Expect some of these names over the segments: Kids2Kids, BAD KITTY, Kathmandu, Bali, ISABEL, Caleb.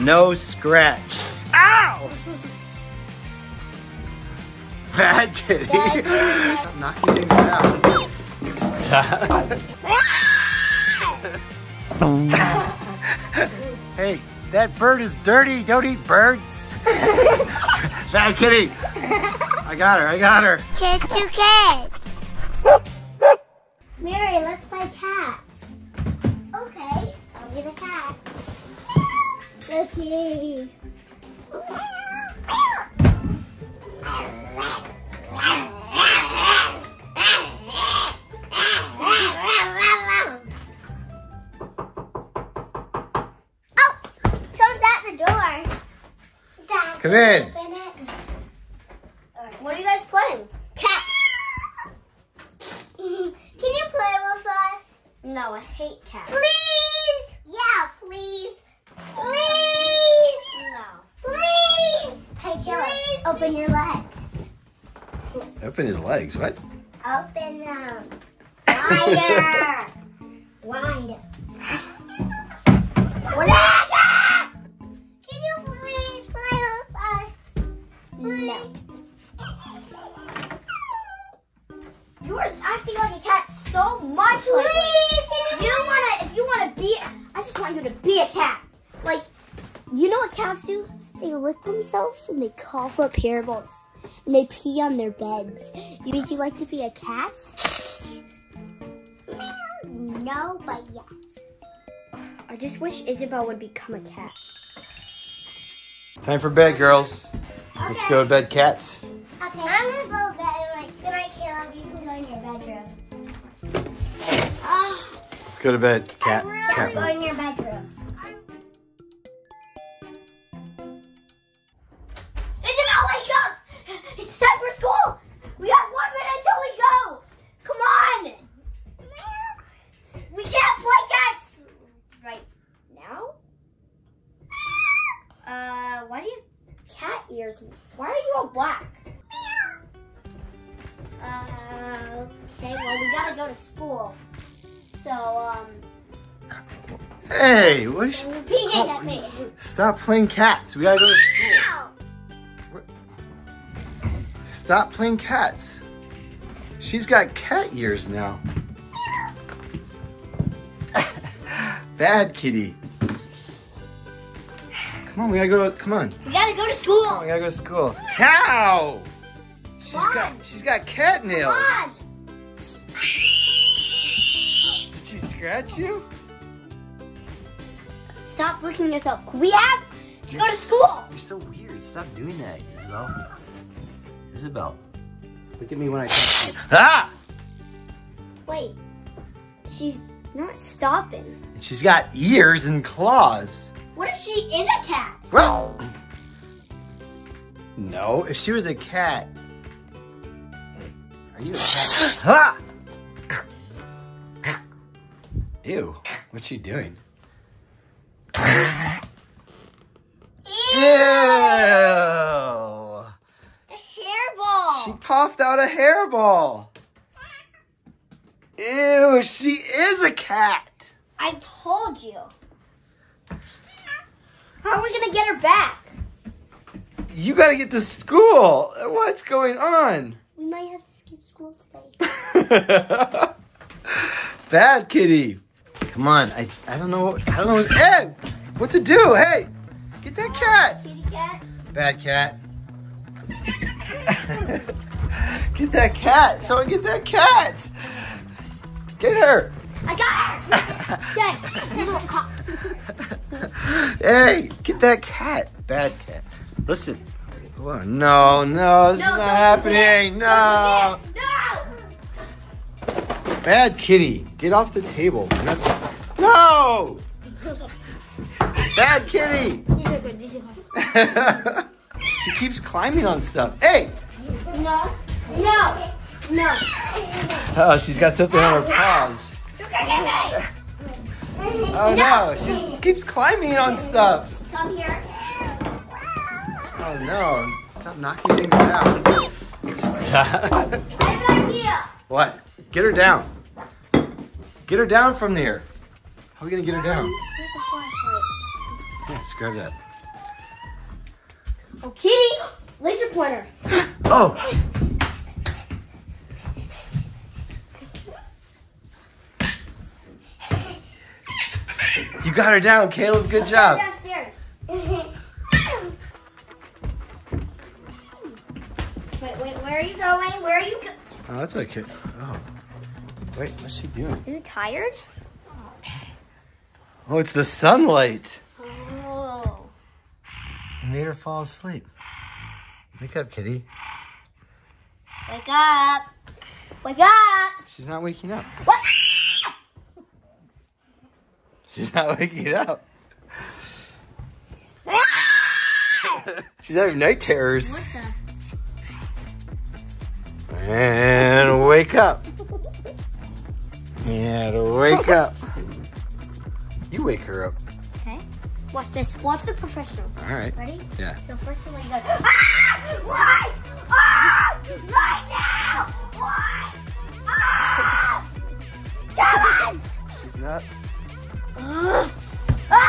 No scratch. Ow! Bad kitty. Stop knocking things out. Stop. Hey, that bird is dirty. Don't eat birds. Bad kitty. I got her. I got her. Kids2Kids. Mary, let's play cats. Okay, I'll be the cat. Go kitty. Come in. What are you guys playing? Cats. Can you play with us? No, I hate cats. Please. Yeah, please. Please. No. Please. Hey, Caleb, open your legs. Open his legs? What? Open them. Wider. Wider. What? No. You are acting like a cat so much. Please, like, I just want you to be a cat. Like, you know what cats do? They lick themselves and they cough up hairballs and they pee on their beds. Would you like to be a cat? No, but yes. I just wish Isabel would become a cat. Time for bed, girls. Okay. Let's go to bed, cats. Okay, I'm gonna go to bed and like, good night, Caleb. You can go in your bedroom. Oh, let's go to bed, cat. I'm really cat go in your bedroom. Isabel, wake up! It's time for school. We have 1 minute till we go. Come on. We can't play cats right now. Why do you? Cat ears. Why are you all black? Okay, well, we gotta go to school. So, Hey, what is she? At me. Stop playing cats. We gotta go to school. Stop playing cats. She's got cat ears now. Bad kitty. Come on, we gotta go. Come on. We gotta go to school. Come on, we gotta go to school. How? She's got cat nails. Did she scratch you? Stop licking yourself. We have to go to school. You're so weird. Stop doing that, Isabel. Isabel, look at me when I touch you. Ah! Wait, she's not stopping. And she's got ears and claws. What if she is a cat? Well, no, if she was a cat. Hey, are you a cat? Ah! Ew, what's she doing? Ew! A hairball! She coughed out a hairball! Ew, she is a cat! I told you. How are we gonna get her back? You gotta get to school. What's going on? We might have to skip school today. Bad kitty. Come on, I don't know. Hey, what to do? Hey, get that cat. Kitty cat. Bad cat. Get that cat. Someone get that cat. Get her. I got her. Good, little cop. Hey, get that cat. Bad cat. Listen. Whoa, no, this is not happening. No. Bad kitty. Get off the table. No. Bad kitty. These are good. These are good. She keeps climbing on stuff. Hey. No. Oh, she's got something on her paws. Look at me. Oh no, she keeps climbing on stuff. Come here. Oh no, stop knocking things down. Stop. I have an idea. What? Get her down. Get her down from there. How are we gonna get her down? There's a flashlight. Yeah, just grab that. Oh, kitty! Laser pointer. Oh! You got her down, Caleb. Good job. Wait, where are you going? Where are you going? Oh, that's okay. Oh. Wait, what's she doing? Are you tired? Oh, it's the sunlight. Oh. You made her fall asleep. Wake up, kitty. Wake up. Wake up. She's not waking up. What? She's not waking up. She's having night terrors. What the? And wake up. Yeah, wake up. You wake her up. Okay. Watch this. Watch the professional. All right. Ready? Yeah. So first of all, you go. Ah! Why? Ah! Right now! Why? Ah! Come on! She's not. Ah! Ah!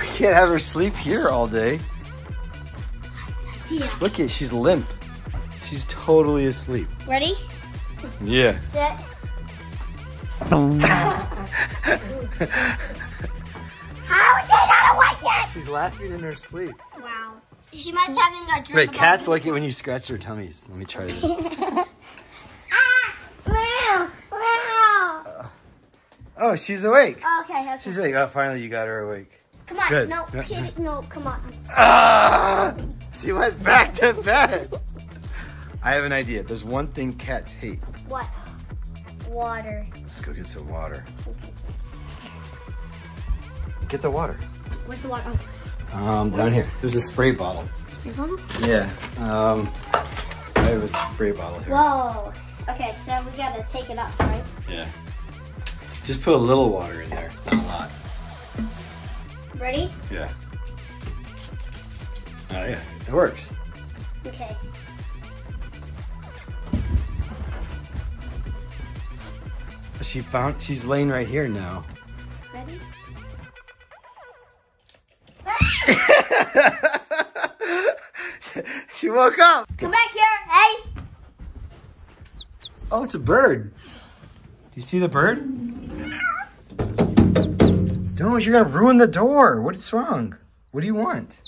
We can't have her sleep here all day. Yeah. Look at, she's limp. She's totally asleep. Ready? Yeah. Set. How is she not awake yet? She's laughing in her sleep. Wow. She must having a dream. Wait, cats like it when you scratch their tummies. Let me try this. Oh, she's awake. Oh, okay. She's awake. Oh, finally you got her awake. Come on. Good. No, kitty, no, come on. Ah! She went back to bed. I have an idea. There's one thing cats hate. What? Water. Let's go get some water. Get the water. Where's the water? Oh. Down here. There's a spray bottle. Spray bottle? Yeah. I have a spray bottle here. Whoa. Okay, so we gotta take it up, right? Yeah. Just put a little water in there, not a lot. Ready? Yeah. Oh yeah, it works. Okay. She found, she's laying right here now. Ready? She woke up. Come back here, hey! Oh, it's a bird. Do you see the bird? Don't, you're gonna ruin the door. What's wrong? What do you want?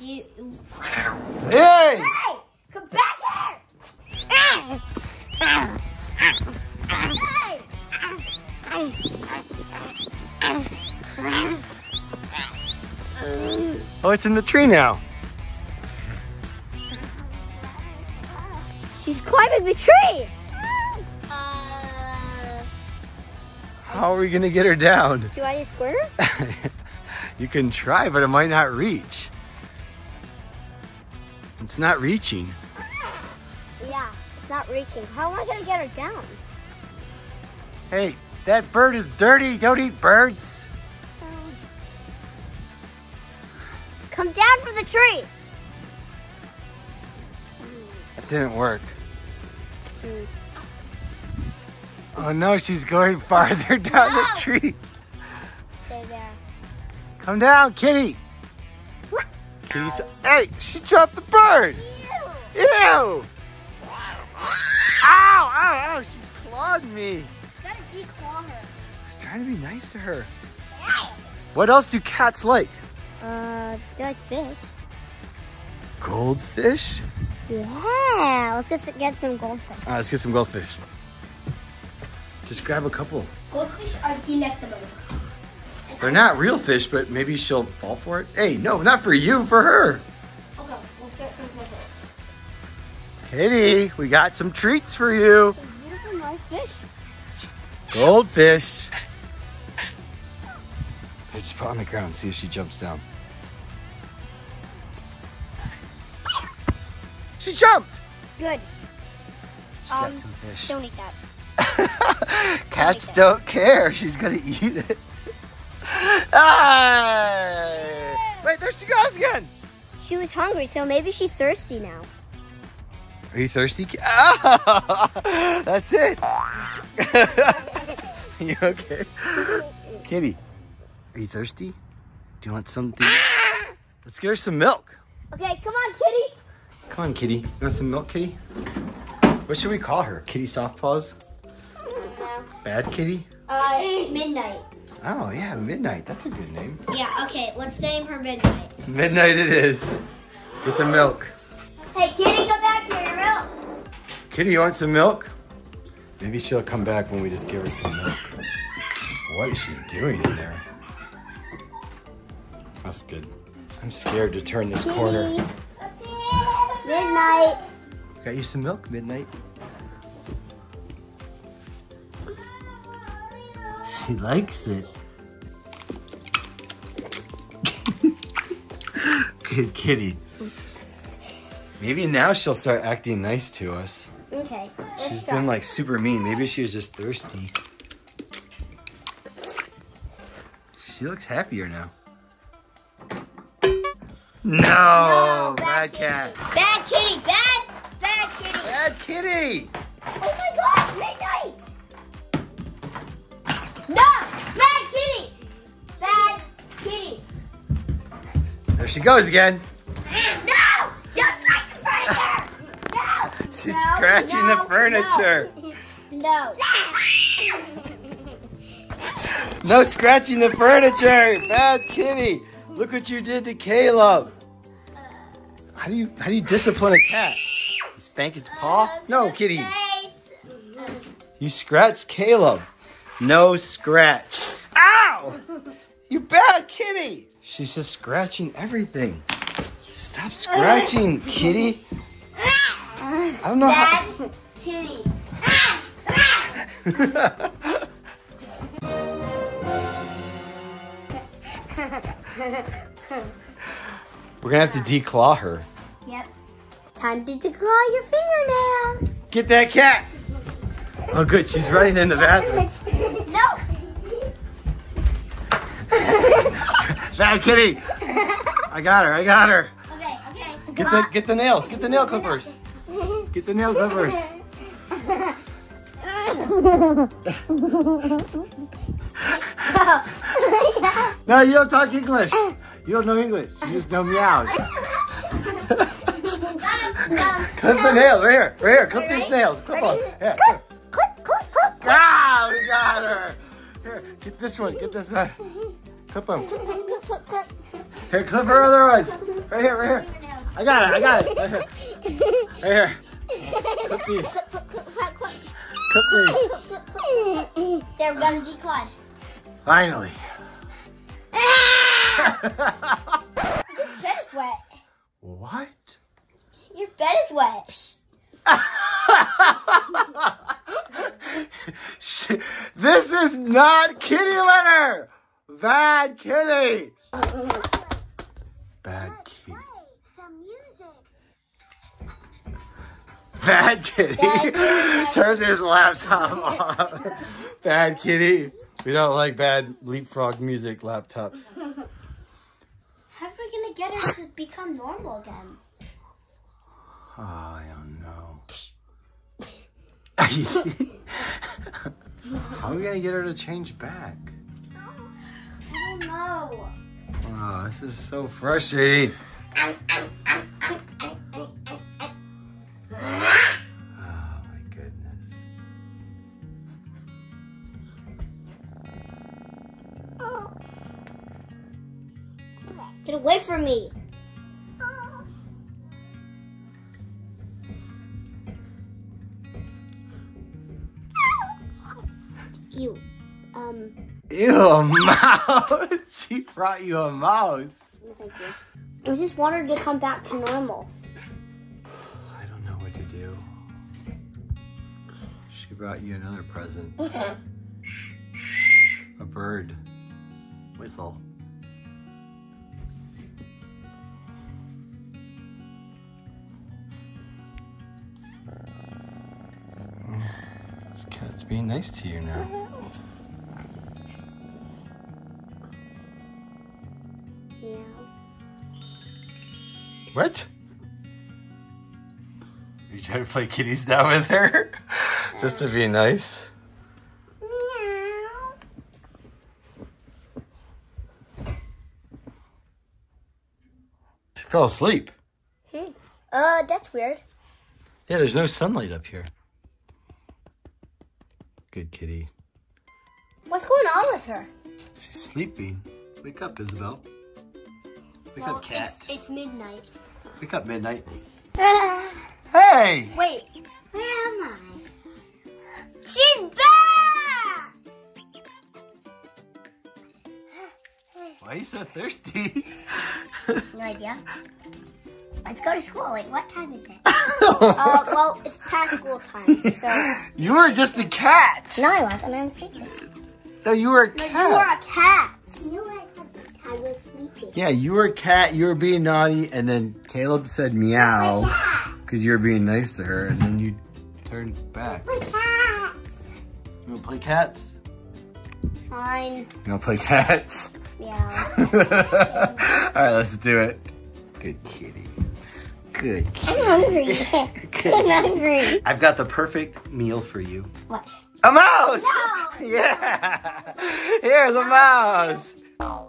Hey! Hey! Come back here! Hey! Oh, it's in the tree now. She's climbing the tree! How are we gonna get her down? Do I just squirt her? You can try, but it might not reach. It's not reaching. Yeah, it's not reaching. How am I gonna get her down? Hey, that bird is dirty. Don't eat birds. Come down from the tree. That didn't work. Oh no, she's going farther down the tree. Stay there. Come down, kitty. Hey, she dropped the bird! Ew! Ew! Ow! Ow! Ow! She's clawed me. You gotta declaw her. I was trying to be nice to her. What else do cats like? They like fish. Goldfish? Yeah, let's get some goldfish. Alright, let's get some goldfish. Just grab a couple. Goldfish are delectable. They're not real fish, but maybe she'll fall for it. Hey, no, not for you, for her. Okay, we'll get some fish. Kitty, we got some treats for you. These are my fish. Goldfish. Hey, just put on the ground and see if she jumps down. She jumped. Good. She got some fish. Don't eat that. Cats don't care. She's gonna eat it. Ah! Wait, there she goes again! She was hungry, so maybe she's thirsty now. Are you thirsty? Oh, that's it! You okay? Kitty, are you thirsty? Do you want something? Let's get her some milk. Okay, come on, kitty. Come on, kitty. You want some milk, kitty? What should we call her? Kitty Soft Paws? Bad Kitty? Midnight. Oh, yeah, Midnight. That's a good name. Yeah, okay, let's name her Midnight. Midnight it is. With the milk. Hey, kitty, come back here, your milk. Kitty, you want some milk? Maybe she'll come back when we just give her some milk. What is she doing in there? That's good. I'm scared to turn this corner. Midnight. Got you some milk, Midnight. She likes it. Good kitty. Maybe now she'll start acting nice to us. Okay. She's been like super mean. Maybe she was just thirsty. She looks happier now. No! Bad cat. Bad kitty. Bad kitty. Bad kitty. Oh my gosh, Midnight. No! Bad kitty. Bad kitty. There she goes again. No! Don't scratch the furniture. No. She's scratching the furniture. No. No scratching the furniture. Bad kitty. Look what you did to Caleb. How do you discipline a cat? You spank its paw? No, kitty. You scratched Caleb. No scratch. Ow! You bad kitty. She's just scratching everything. Stop scratching, kitty. I don't know how. Bad kitty. We're gonna have to declaw her. Yep. Time to declaw your fingernails. Get that cat. Oh, good. She's running in the bathroom. No. Bad kitty. I got her. I got her. Okay. Okay. Get the nails. Get the nail clippers. Get the nail clippers. No, you don't talk English. You don't know English. You just know meows. Clip the nails right here. Right here. Clip these nails. Clip on. Yeah. Clip. Ah, we got her. Here, get this one. Get this one. Clip them. Here, clip her other ones. Right here. Right here. I got it. I got it. Right here. Right here. Clip these. Clip these. They're going to declaw. Finally. Your bed is wet. What? Your bed is wet. This is not kitty litter. Bad kitty. Bad kitty. Bad kitty. Turn this laptop off. Bad kitty. We don't like bad leapfrog music laptops. How are we gonna get her to become normal again? Oh, I don't know. How are we gonna get her to change back? I don't know. Oh, this is so frustrating. Get away from me. Ew. Ew, a mouse. She brought you a mouse. No, thank you. I just want her to come back to normal. I don't know what to do. She brought you another present. A bird. Whistle. It's being nice to you now. Yeah. What? Are you trying to play kitties down with her? Just to be nice? Meow. fell asleep. That's weird. Yeah, there's no sunlight up here. Good kitty. What's going on with her? She's sleepy. Wake up, Isabel. Wake up, cat. It's midnight. Wake up, midnight. Hey! Wait, where am I? She's back! Why are you so thirsty? No idea. Let's go to school. Wait, what time is it? Well, it's past school time, so... You were just a cat! No, I wasn't. I was sleeping. No, you were a cat. No, you were a cat. I was sleeping. Yeah, you were a cat. You were being naughty, and then Caleb said meow because you were being nice to her, and then you turned back. Play cats. You want to play cats? Fine. You want to play cats? Yeah. All right, let's do it. Good kitty. Good kitty. I'm hungry. I'm hungry. I've got the perfect meal for you. What? A mouse! No. Yeah! Here's a mouse!